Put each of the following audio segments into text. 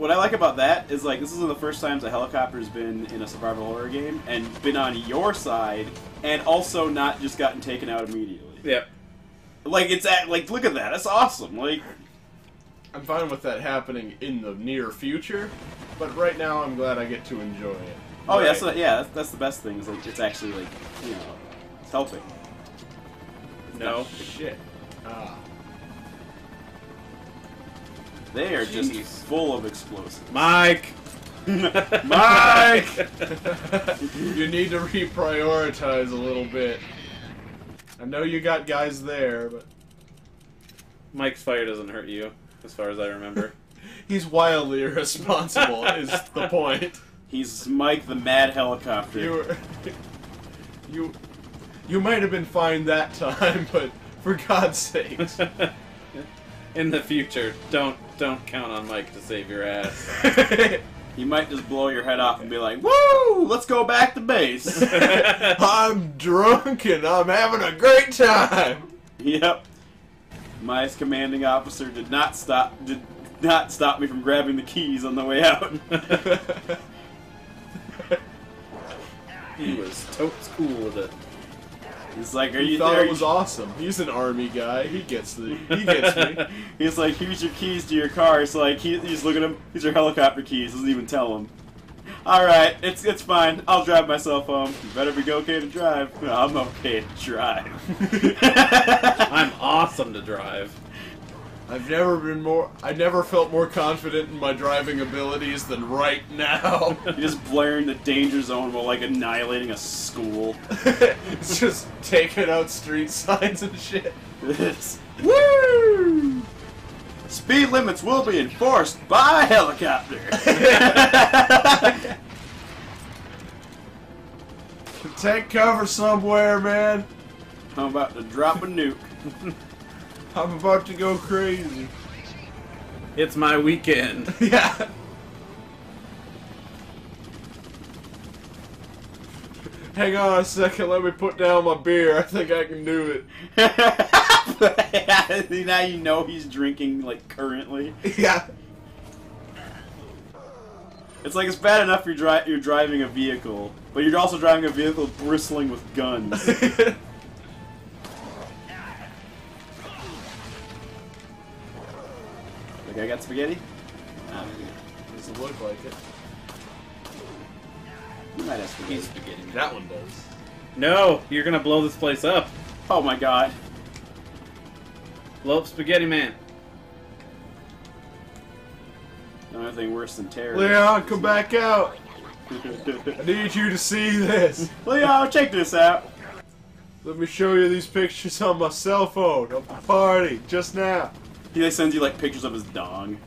What I like about that is, like, this is one of the first times a helicopter's been in a survival horror game and been on your side and also not just gotten taken out immediately. Yep. Like, it's at, like, look at that. That's awesome. Like, I'm fine with that happening in the near future, but right now I'm glad I get to enjoy it. Oh, right? Yeah, so, yeah, that's the best thing. Is, like, it's actually, like, you know, it's helping. No shit. Ah. They are Jeez. Just full of explosives. Mike! Mike! You need to reprioritize a little bit. I know you got guys there, but... Mike's fire doesn't hurt you, as far as I remember. He's wildly irresponsible, is the point. He's Mike the Mad Helicopter. You might have been fine that time, but for God's sake. In the future, don't count on Mike to save your ass. He might just blow your head off and be like, "Woo! Let's go back to base." I'm drunk and I'm having a great time. Yep. My commanding officer did not stop me from grabbing the keys on the way out. He was totes cool with it. He's like, "Are you there?" He thought it was awesome. He's an army guy. He gets me. He's like, "Here's your keys to your car." It's like he's looking at him. Here's your helicopter keys. Doesn't even tell him. All right, it's fine. I'll drive myself home. You better be okay to drive. I'm okay to drive. I'm awesome to drive. I never felt more confident in my driving abilities than right now. You're just blaring the danger zone while, like, annihilating a school. It's just taking out street signs and shit. Woo! Speed limits will be enforced by helicopter. Take cover somewhere, man. I'm about to drop a nuke. I'm about to go crazy. It's my weekend. Yeah. Hang on a second, let me put down my beer. I think I can do it. Now you know he's drinking, like, currently. Yeah. It's like, it's bad enough you're driving a vehicle, but you're also driving a vehicle bristling with guns. I got spaghetti? Doesn't look like it. You might have spaghetti. That one does. No! You're gonna blow this place up! Oh my god. Blow up Spaghetti Man. No, anything worse than terror. Leon, come back out! I need you to see this! Leon, check this out! Let me show you these pictures on my cell phone of the party just now. He sends you, like, pictures of his dong,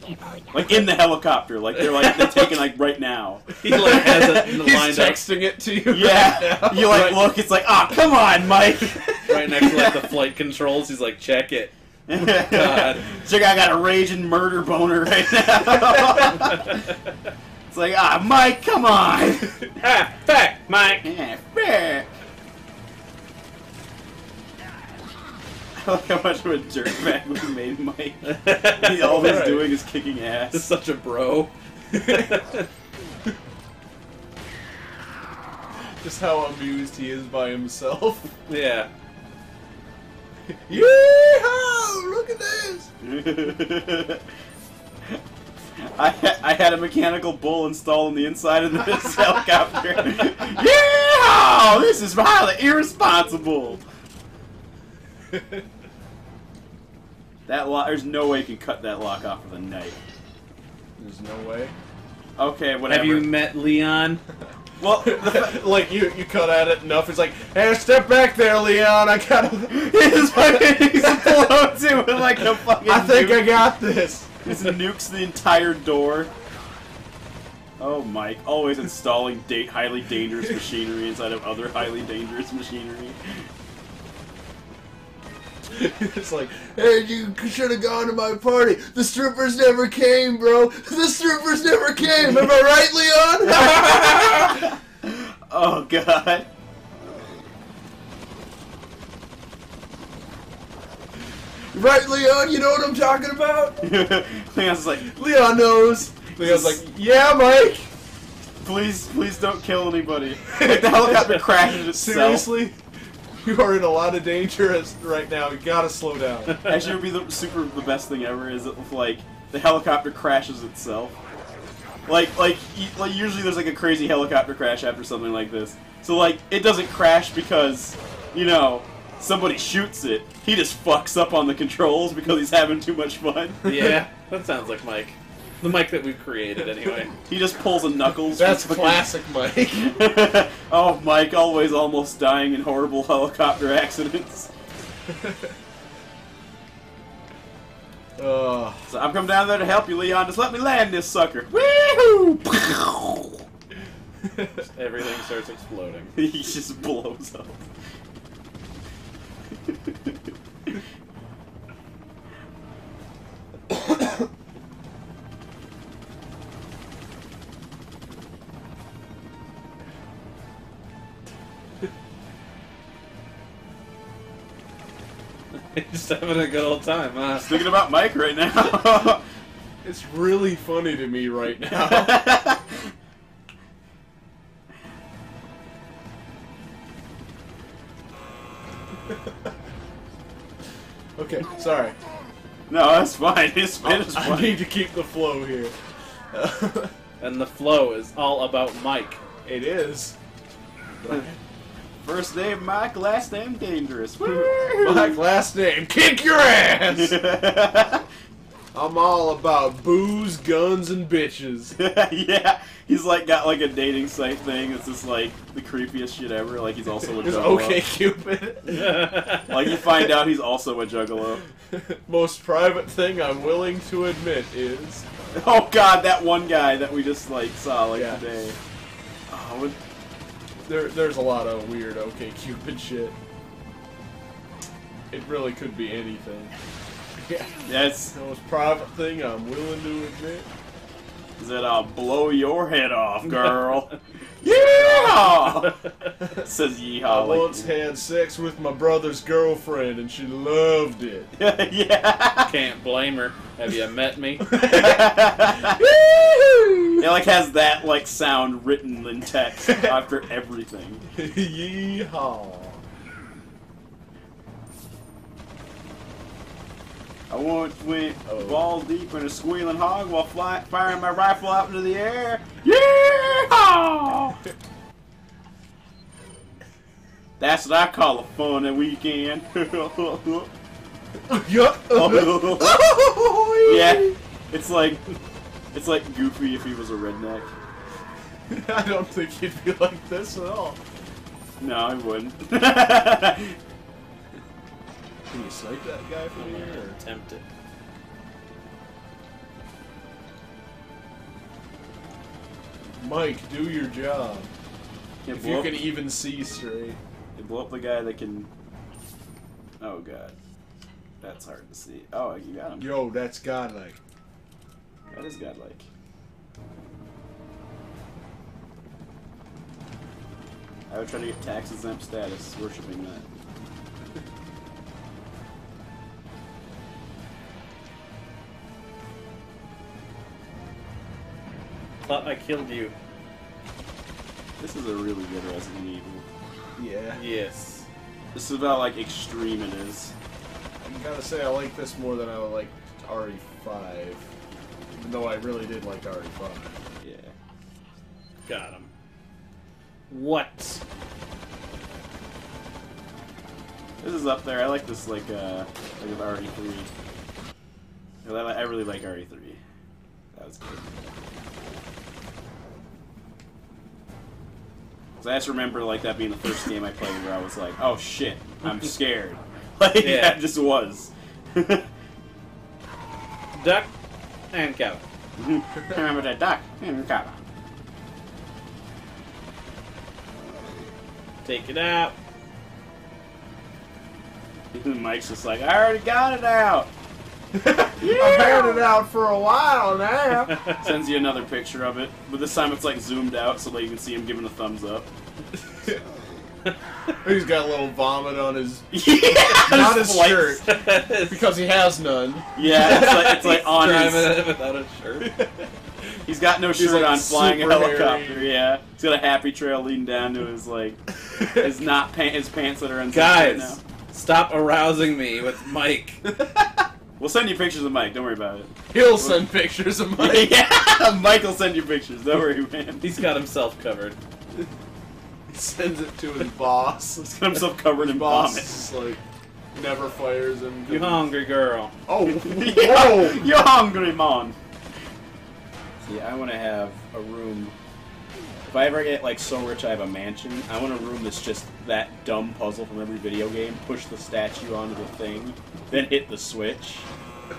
like, in the helicopter. Like, they're taken, like, right now. He, like, has it in the lineup. He's texting it to you. Yeah. Right now. You, like, look. It's like, ah, oh, come on, Mike. Right next to, like, the flight controls. He's like, check it. God. Check, I got a raging murder boner right now. It's like, ah, oh, Mike, come on. Ah, fuck, Mike. Ah, fuck. I like how much of a dirtbag we made Mike. All he's doing is kicking ass. He's such a bro. Just how amused he is by himself. Yeah. Yeehaw! Look at this! I had a mechanical bull installed on the inside of this helicopter. Yeehaw! This is highly irresponsible! That lock, there's no way you can cut that lock off with a knife. There's no way? Okay, whatever. Have you met Leon? Well, like, you cut at it enough, it's like, hey, step back there, Leon, I gotta... He's fucking explodes it with, like, a fucking I think nuke. I got this. This nukes the entire door. Oh, Mike, always installing highly dangerous machinery inside of other highly dangerous machinery. It's like, hey, you should have gone to my party. The strippers never came, bro. The strippers never came. Am I right, Leon? Oh, God. Right, Leon? You know what I'm talking about? Leon's like, Leon knows. Leo's like, yeah, Mike! Please, please don't kill anybody. The helicopter crashes itself. Seriously? You are in a lot of danger right now. You gotta slow down. Actually, it would be the best thing ever is if, like, the helicopter crashes itself. Like usually there's like a crazy helicopter crash after something like this. So, like, it doesn't crash because, you know, somebody shoots it. He just fucks up on the controls because he's having too much fun. Yeah, that sounds like Mike. The Mike that we've created, anyway. He just pulls a Knuckles. That's classic Mike. Oh, Mike, always almost dying in horrible helicopter accidents. So I'm coming down there to help you, Leon. Just let me land this sucker. Woohoo! Everything starts exploding. He just blows up. Just having a good old time, huh? Just thinking about Mike right now. It's really funny to me right now. Okay, sorry. No, that's fine. It's fine. I need to keep the flow here. And the flow is all about Mike. It is. First name Mike, last name Dangerous. Mike, last name kick your ass. I'm all about booze, guns, and bitches. Yeah, he's like got like a dating site thing. It's just like the creepiest shit ever. Like he's also a juggalo. Okay, Cupid. Like you find out he's also a juggalo. Most private thing I'm willing to admit is. Oh God, that one guy that we just like saw like today. Oh. There's a lot of weird OkCupid shit. It really could be anything. Yeah. That's the most private thing I'm willing to admit. Is that I'll blow your head off, girl. Yeah! It says yeehaw. I once had sex with my brother's girlfriend and she loved it. Yeah. Can't blame her. Have you met me? It like has that like sound written in text after everything. Yeehaw. I once went ball deep in a squealing hog while firing my rifle out into the air. Yeah! That's what I call a fun weekend. Yeah, it's like Goofy if he was a redneck. I don't think he'd be like this at all. No, he wouldn't. Can you snipe that guy from here? Or attempt it. Mike, do your job. If you can even see straight. You blow up the guy that can... Oh God. That's hard to see. Oh, you got him. Yo, that's godlike. That is godlike. I would try to get tax-exempt status, worshipping that. Thought I killed you. This is a really good Resident Evil. Yeah. Yes. This is about like extreme it is. I gotta say I like this more than I would like RE5. Even though I really did like RE5. Yeah. Got him. What? This is up there. I like this like with RE3. I really like RE3. That was good. I just remember like that being the first game I played where I was like, "Oh shit, I'm scared." Like yeah. I just was. Duck and cow. Remember that duck and cow. Take it out. Mike's just like, "I already got it out." Yeah. I've had it out for a while now. Sends you another picture of it, but this time it's like zoomed out so that you can see him giving a thumbs up. He's got a little vomit on his not his shirt because he has none. Yeah, it's like on his without a shirt. He's got no shirt on, flying a helicopter. Hairy. Yeah, he's got a happy trail leading down to his like his pants that are inside. Guys, right now. Stop arousing me with Mike. We'll send you pictures of Mike. Don't worry about it. He'll send pictures of Mike. Yeah, Mike will send you pictures. Don't worry, man. He's got himself covered. He sends it to his boss. He's got himself covered in vomit. Boss like never fires him. You hungry girl? Oh, whoa! You hungry, man? See, I want to have a room. If I ever get like so rich I have a mansion, I want a room that's just that dumb puzzle from every video game. Push the statue onto the thing, then hit the switch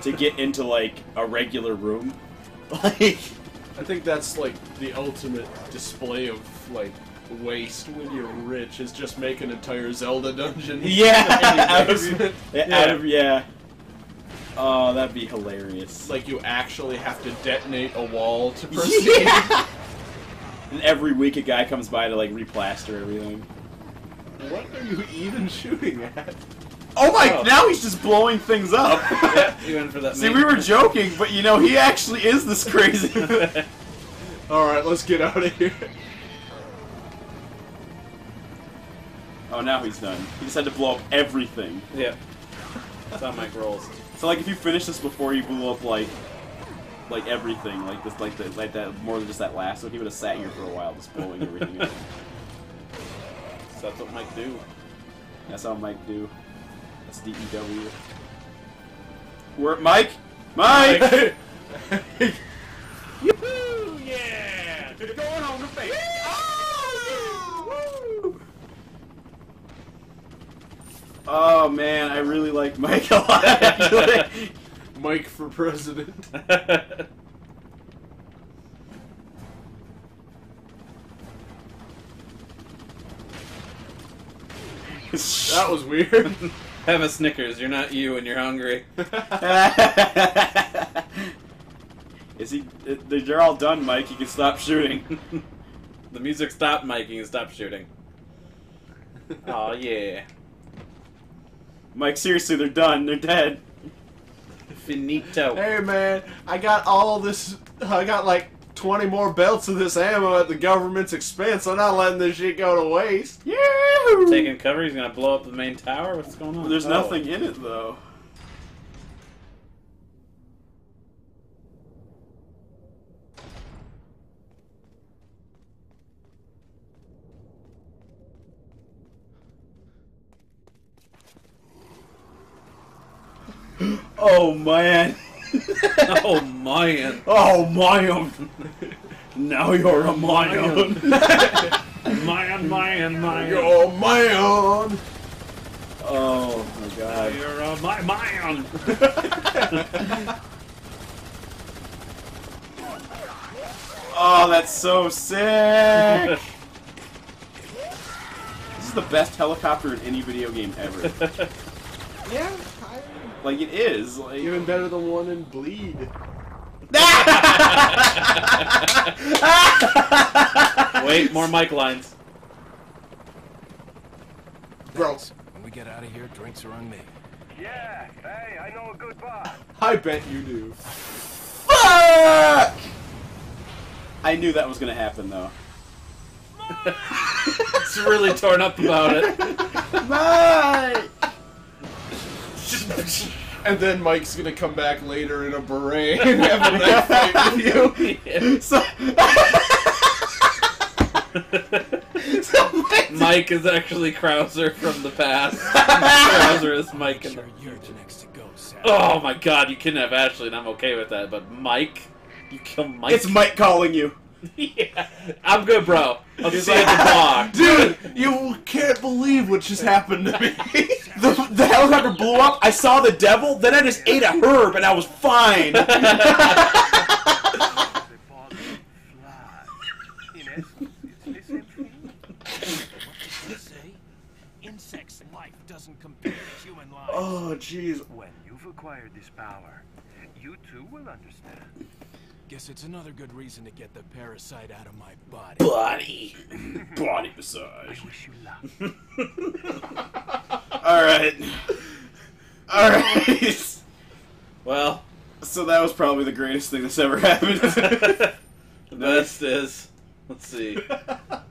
to get into like a regular room. Like, I think that's like the ultimate display of like waste when you're rich is just make an entire Zelda dungeon. Yeah, out of. Oh, that'd be hilarious. Like, you actually have to detonate a wall to proceed. Yeah! And every week a guy comes by to, like, replaster everything. What are you even shooting at? Oh my, now he's just blowing things up! Yeah, you went for that. See, we were joking, but, you know, he actually is this crazy. Alright, let's get out of here. Oh, now he's done. He just had to blow up everything. Yeah. That's how Mike rolls. So like if you finish this before you blew up like everything, like this like that more than just that lasso, he would have sat here for a while just blowing everything up. So that's what Mike do. That's how Mike do. That's DEW. We're Mike! Mike! Yoo-hoo! Yeah! Going on the face! Oh man, I really like Mike a lot, actually. Mike for president. That was weird. Have a Snickers, you're not you and you're hungry. Is he. They're all done, Mike, you can stop shooting. The music stopped, Mike, you can stop shooting. Oh yeah. Mike, seriously, they're done. They're dead. Finito. Hey, man, I got all this. I got like 20 more belts of this ammo at the government's expense. I'm not letting this shit go to waste. Yeah. Taking cover. He's gonna blow up the main tower. What's going on? There's nothing in it though. Oh man! Oh man! Oh man! Now you're a man! Man! You're a man! Oh my God! Now you're a man! Oh, that's so sick! This is the best helicopter in any video game ever. Yeah. Like, it is. Like, even better than one in Bleed. Wait, more mic lines. Bro. When we get out of here, drinks are on me. Yeah, hey, I know a good bar. I bet you do. Fuck! I knew that was gonna happen, though. It's really torn up about it. Mike! And then Mike's gonna come back later in a beret and have a knife fight with you. Yeah. Mike is actually Krauser from the past. Krauser is Mike. And you're the next to go, Sam. Oh my God, you kidnap Ashley, and I'm okay with that. But Mike, you kill Mike. It's Mike calling you. Yeah, I'm good, bro. I'll just stay at the bar. Dude, you can't believe what just happened to me. The helicopter blew up, I saw the devil, then I just ate a herb and I was fine. Oh, jeez. When you've acquired this power, you too will understand. Guess it's another good reason to get the parasite out of my body. Body massage. I wish you luck. Alright. Well. So that was probably the greatest thing that's ever happened. Best is. Let's see. God,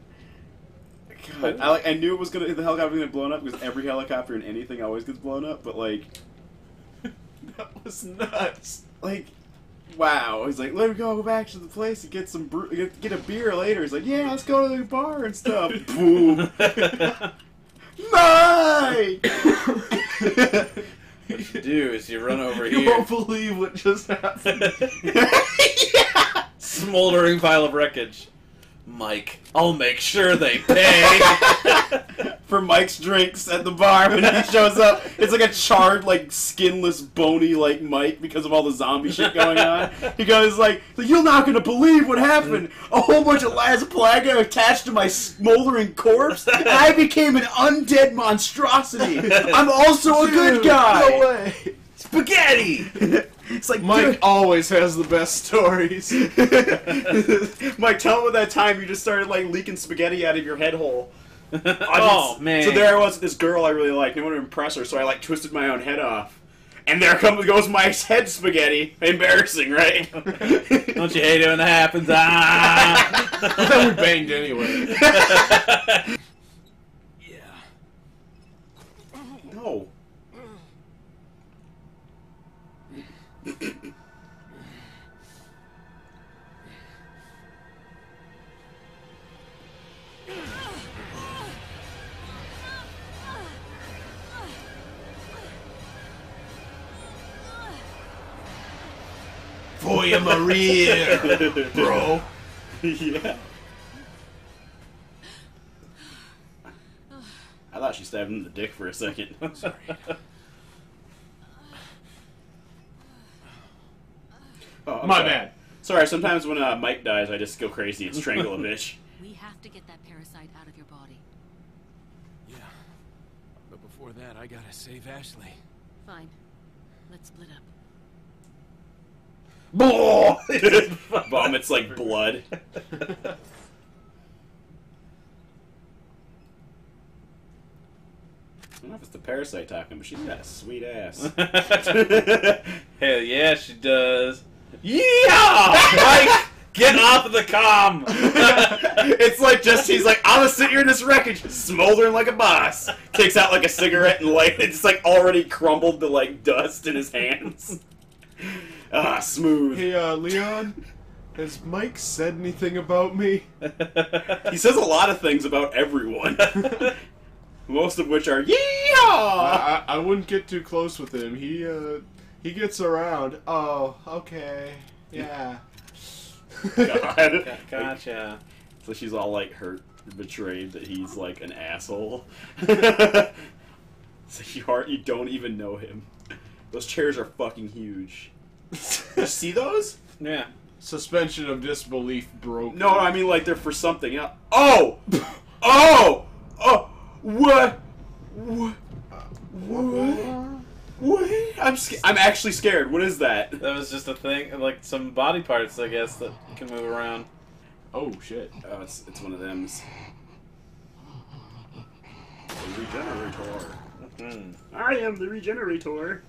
I knew it was gonna the helicopter was gonna get blown up because every helicopter and anything always gets blown up, but like that was nuts. Like, wow. He's like, let me go back to the place and get some get a beer later. He's like, yeah, let's go to the bar and stuff. Boom. Mike! What you do is you run over here. You won't believe what just happened. Yeah. Smoldering pile of wreckage. Mike, I'll make sure they pay for Mike's drinks at the bar when he shows up. It's like a charred, like skinless, bony, like Mike because of all the zombie shit going on. He goes like, "You're not gonna believe what happened. A whole bunch of Las Plagas attached to my smoldering corpse. I became an undead monstrosity. I'm also a good guy. No way. Spaghetti." It's like Mike always has the best stories. Mike, tell him about that time you just started like leaking spaghetti out of your head hole. Oh man! So there I was with this girl I really liked. No one to impress her, so I like twisted my own head off, and there goes Mike's head spaghetti. Embarrassing, right? Don't you hate it when that happens? Ah! But then we banged anyway. Yeah. No. Voy a morir, bro. Yeah. I thought she stabbed him in the dick for a second. I'm sorry. Oh, my bad. Sorry, sometimes when Mike dies, I just go crazy and strangle a bitch. We have to get that parasite out of your body. Yeah. But before that, I gotta save Ashley. Fine. Let's split up. Vomits like blood. I don't know if it's the parasite talking, but she's got a sweet ass. Hell yeah, she does. Yeah! Mike, get off of the comm! It's like just, he's like, I'm gonna sit here in this wreckage, smoldering like a boss. Takes out like a cigarette and light it. It's like already crumbled to like dust in his hands. Ah, smooth. Hey, Leon, has Mike said anything about me? He says a lot of things about everyone. Most of which are, yeah! I wouldn't get too close with him. He gets around. Oh, okay. Yeah. God. Gotcha. So she's all like hurt, betrayed that he's like an asshole. So you don't even know him. Those chairs are fucking huge. You see those? Yeah. Suspension of disbelief broken. No, I mean like they're for something. Oh! Oh! Oh! What? What? What? What? I'm actually scared. What is that? That was just a thing, like some body parts, I guess, that can move around. Oh shit! Oh, it's one of them. The regenerator. Mm-hmm. I am the regenerator.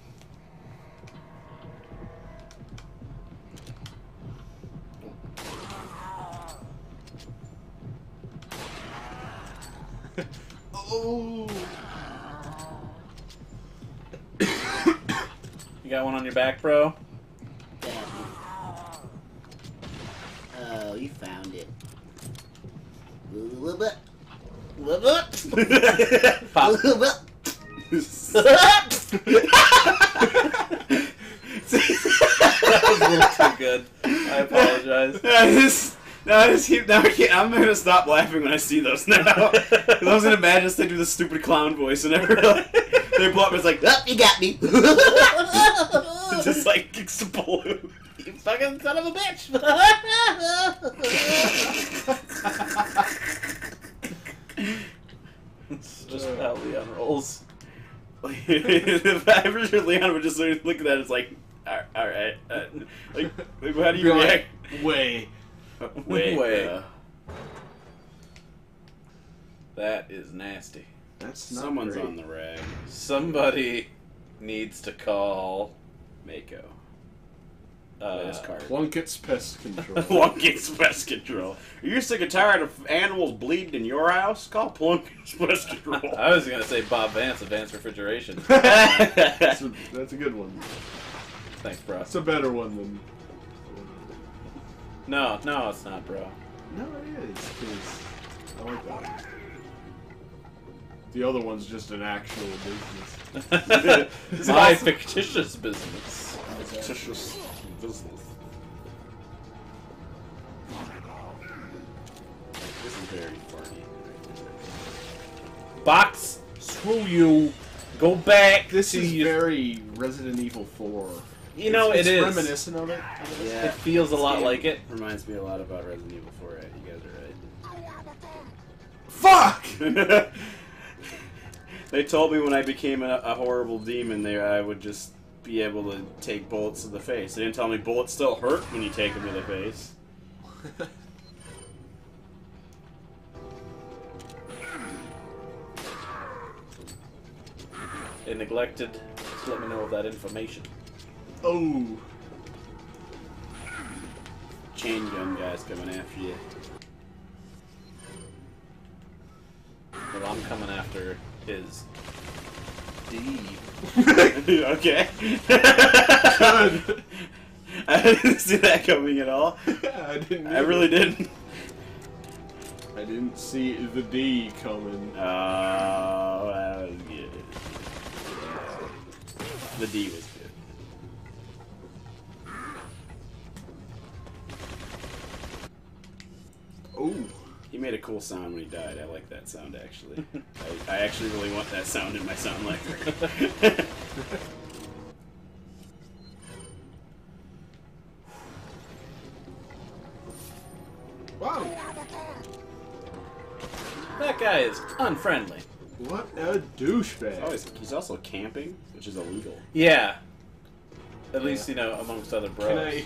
Oh. You got one on your back, bro? Yeah. Oh, you found it. Pop. That was a little too good. I apologize. I'm gonna stop laughing when I see those now. I was gonna imagine they do the stupid clown voice and everything. They blow up and it's like, oh, you got me. Just like kicks the balloon. You fucking son of a bitch. It's just how Leon rolls. If I ever sure Leon would just look at that, it's like, alright. Like, how do you react? Wait. That is nasty. That's not Someone's great. On the rag. Somebody needs to call Mako. this card. Plunkett's Pest Control. Plunkett's Pest Control. Are you sick and tired of animals bleeding in your house? Call Plunkett's Pest Control. I was going to say Bob Vance of Vance Refrigeration. That's a good one. Thanks, bro. It's a better one than... No, no, it's not, bro. No, it is. Cause I like that one. The other one's just an actual business. It's my fictitious business. Fictitious business. This is very funny. Box, screw you. Go back. This is very Resident Evil 4. You know, it's reminiscent of it. Yeah. It feels a lot like it. Reminds me a lot about Resident Evil 4. Right? You guys are right. Fuck! They told me when I became a horrible demon there, I would just be able to take bullets to the face. They didn't tell me bullets still hurt when you take them to the face. They neglected to let me know of that information. Oh! Chain gun guy's coming after you. But I'm coming after his D. Okay. Good. I didn't see that coming at all. Yeah, I didn't. I really didn't. I didn't see the D coming. Oh, that was good. Yeah. The D was good. Ooh. He made a cool sound when he died. I like that sound, actually. I actually really want that sound in my sound library. Wow! That guy is unfriendly. What a douchebag. He's also camping, which is illegal. Yeah. At least, you know, amongst other bros.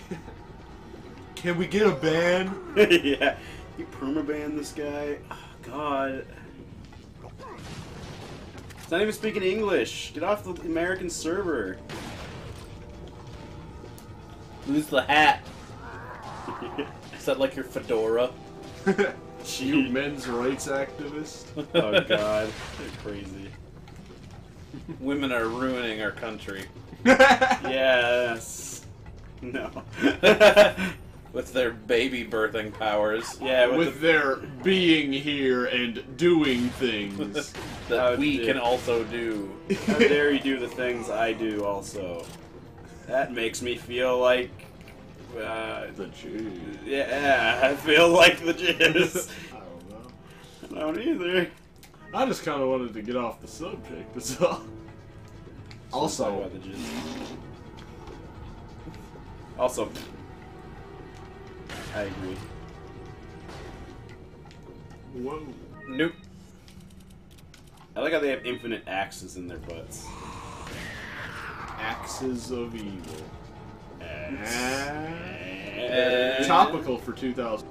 Can we get a ban? Yeah. You permaban this guy? Oh, God. It's not even speaking English. Get off the American server. Lose the hat. Is that like your fedora? You men's rights activist? Oh, God. They're crazy. Women are ruining our country. Yes. No. With their baby birthing powers. Yeah, with their being here and doing things that we can also do. How dare you do the things I do also. That makes me feel like... the Jew. Yeah, I feel like the Jews. I don't know. I don't either. I just kind of wanted to get off the subject, that's all. Also... Also... I agree. Whoa. Nope. I like how they have infinite axes in their butts. Axes of evil. Topical for 2000.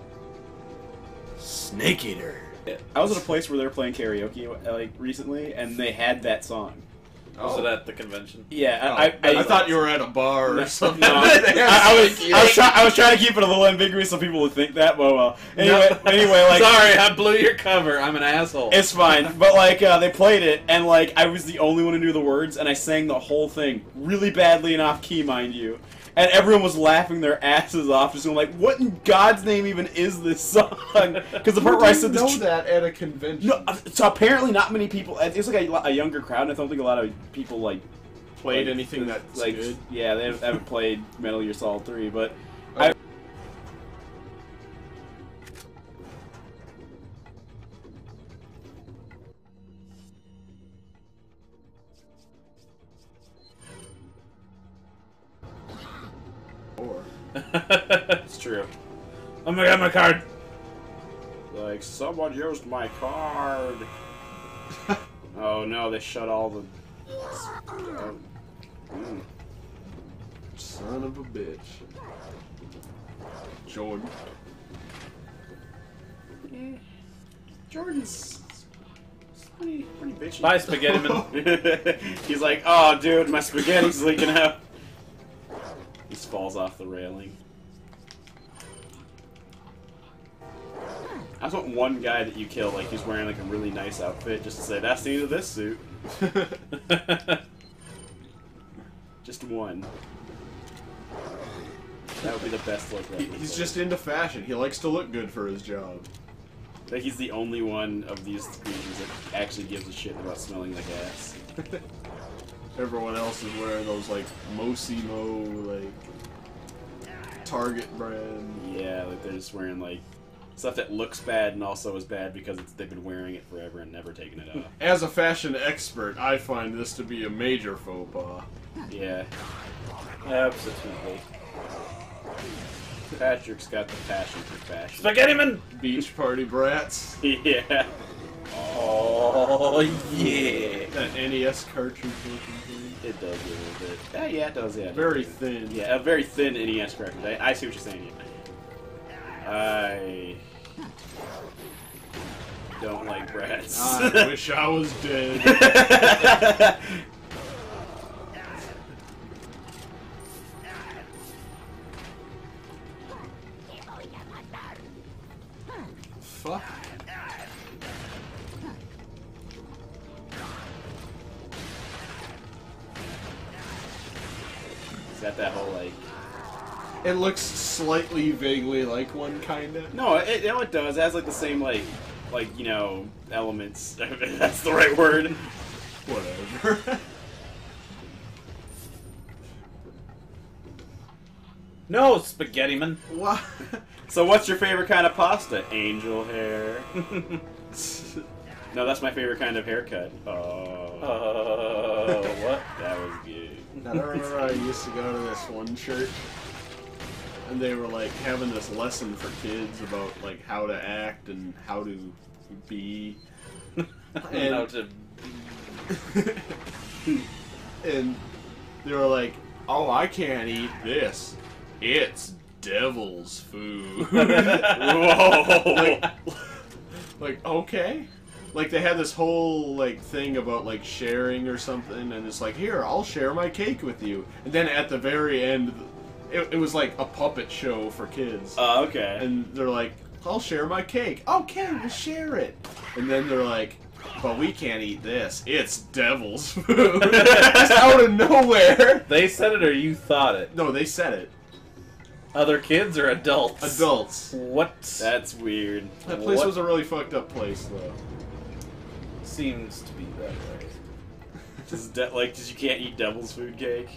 Snake Eater. I was at a place where they were playing karaoke like recently, and they had that song. Oh. Was it at the convention? Yeah, oh. I thought you were at a bar or something. No, I was trying to keep it a little ambiguous so people would think that. Well, anyway, like sorry, I blew your cover. I'm an asshole. It's fine, but like they played it, and like I was the only one who knew the words, and I sang the whole thing really badly and off key, mind you, and everyone was laughing their asses off, just going like, "What in God's name even is this song?" Because the part where I said this. You know that at a convention? No, so apparently not many people. It's like a younger crowd, and I don't think a lot of people like played anything that's like good. Yeah, they haven't played Metal Gear Solid 3, but okay. It's true. Oh my God, my card! Like, someone used my card! Oh no, they shut all the... Son of a bitch. Jordan. Jordan's... pretty bitchy. Bye, Spaghetti Man. He's like, oh dude, my spaghetti's leaking out. He's falls off the railing. I just want one guy that you kill, like, he's wearing, like, a really nice outfit, just to say, that's the end of this suit. Just one. That would be the best look right now. He's just into fashion. He likes to look good for his job. I think he's the only one of these creatures that actually gives a shit about smelling like ass. Everyone else is wearing those, like, Mosimo, like, Target brand. Yeah, like, they're just wearing, like, stuff that looks bad and also is bad because it's, they've been wearing it forever and never taking it off. As a fashion expert, I find this to be a major faux pas. Yeah. Absolutely. Patrick's got the passion for fashion. Spaghetti man! Beach party brats. Yeah. Oh, yeah. That NES cartridge looking thing. It does a little bit. Oh, yeah, it does, yeah. Very thin. Yeah, a very thin NES cartridge. I see what you're saying, yeah. I don't like brats. I wish I was dead. Fuck. Is that that whole, like... It looks slightly, vaguely like one, kinda. No, it does. It has, like, the same, like, you know, elements. That's the right word. Whatever. No, spaghetti man. What? So what's your favorite kind of pasta? Angel hair. No, that's my favorite kind of haircut. Oh. Oh, what? That was good. Now, I remember I used to go to this one church. And they were, like, having this lesson for kids about, like, how to act and how to be. And how to... And they were like, oh, I can't eat this. It's devil's food. Whoa! Like, okay. Like, they had this whole, like, thing about, like, sharing or something. And it's like, here, I'll share my cake with you. And then at the very end... It was like a puppet show for kids. Oh, okay. And they're like, I'll share my cake. Okay, we'll share it. And then they're like, but we can't eat this. It's devil's food. Just out of nowhere. They said it or you thought it? No, they said it. Other kids or adults? Adults. What? That's weird. That place was a really fucked up place, though. Seems to be that way. Just you can't eat devil's food cake?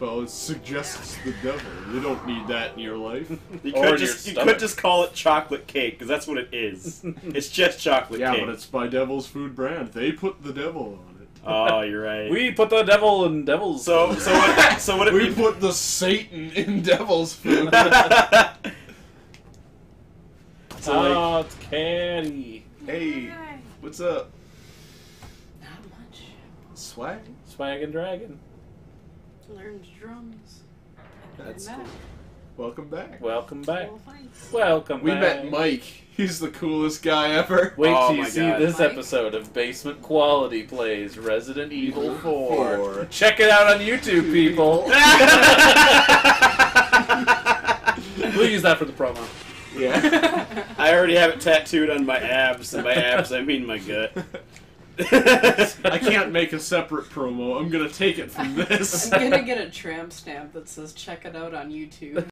Well, it suggests the devil. You don't need that in your life. You could just call it chocolate cake, because that's what it is. It's just chocolate cake. Yeah, but it's by Devil's Food brand. They put the devil on it. Oh, you're right. We put the devil in Devil's Food. So what we put the Satan in Devil's Food. So like, it's candy. Hey, what's up? Not much. Swag? Swag and Dragon. Learned drums. That's cool. Welcome back. Welcome back. Well, thanks. Welcome back. We met Mike. He's the coolest guy ever. Wait till you see this episode of Basement Quality Plays Resident Evil 4. Check it out on YouTube, people. We'll use that for the promo. Yeah. I already have it tattooed on my abs, and by abs I mean my gut. I can't make a separate promo. I'm gonna take it from this. I'm gonna get a tramp stamp that says "Check it out on YouTube."